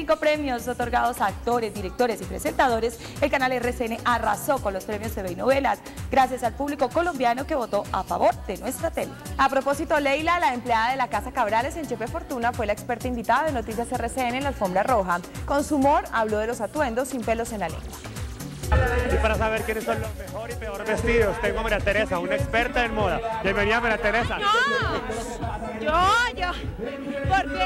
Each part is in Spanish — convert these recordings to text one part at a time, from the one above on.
5 premios otorgados a actores, directores y presentadores, el canal RCN arrasó con los premios TV y novelas, gracias al público colombiano que votó a favor de nuestra tele. A propósito, Leila, la empleada de la Casa Cabrales en Chepe Fortuna, fue la experta invitada de Noticias RCN en la alfombra roja. Con su humor habló de los atuendos sin pelos en la lengua. Y para saber quiénes son los mejor y peor vestidos, tengo a María Teresa, una experta en moda. Bienvenida, María Teresa. No, yo, porque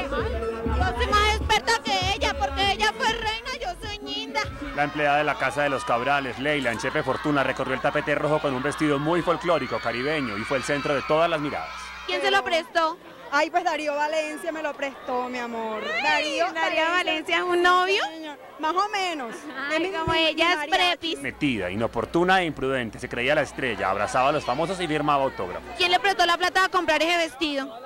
yo soy más experta que ella, porque ella fue reina, yo soy ñinda. La empleada de la Casa de los Cabrales, Leila, en Chepe Fortuna, recorrió el tapete rojo con un vestido muy folclórico, caribeño, y fue el centro de todas las miradas. ¿Quién se lo prestó? Ay, pues Darío Valencia me lo prestó, mi amor. Ay, Darío Valencia es un novio. Señor. Más o menos. Ay, como ella es prepis. Metida, inoportuna e imprudente, se creía la estrella, abrazaba a los famosos y firmaba autógrafos. ¿Quién le prestó la plata a comprar ese vestido?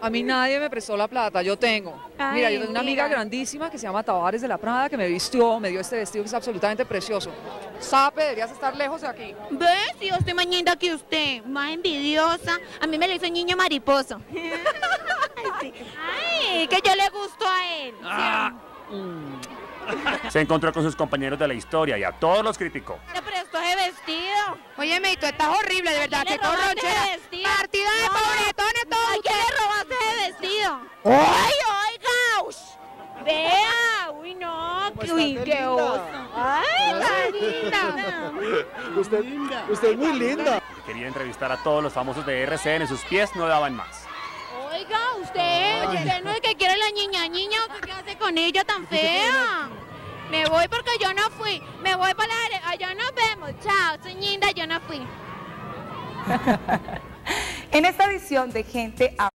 A mí nadie me prestó la plata, yo tengo. Ay, mira, yo tengo una amiga grandísima que se llama Tabares de la Prada, que me vistió, me dio este vestido que es absolutamente precioso. Sape, deberías estar lejos de aquí. ¿Ves? Yo estoy más ñinda que usted, más envidiosa. A mí me lo hizo niño mariposo. Sí. Ay, que yo le gusto a él. Ah. ¿Sí? Se encontró con sus compañeros de la historia y a todos los criticó. ¿Te prestó ese vestido? Oye, Meito, estás horrible, de verdad, qué corronchera. Partida de pobretones todos. ¿A quién le robaste ese vestido? ¡Ay, oiga! ¡Vea! ¡Uy, no! ¡Uy, qué oso! ¡Ay, tan linda! Usted es muy linda. Quería entrevistar a todos los famosos de RCN, sus pies no daban más. Oiga, usted no es que quiere la niña, ¿qué hace con ella tan fea? Me voy porque yo no fui, me voy para la... Allá nos vemos, chao, soy linda, yo no fui. En esta edición de Gente A.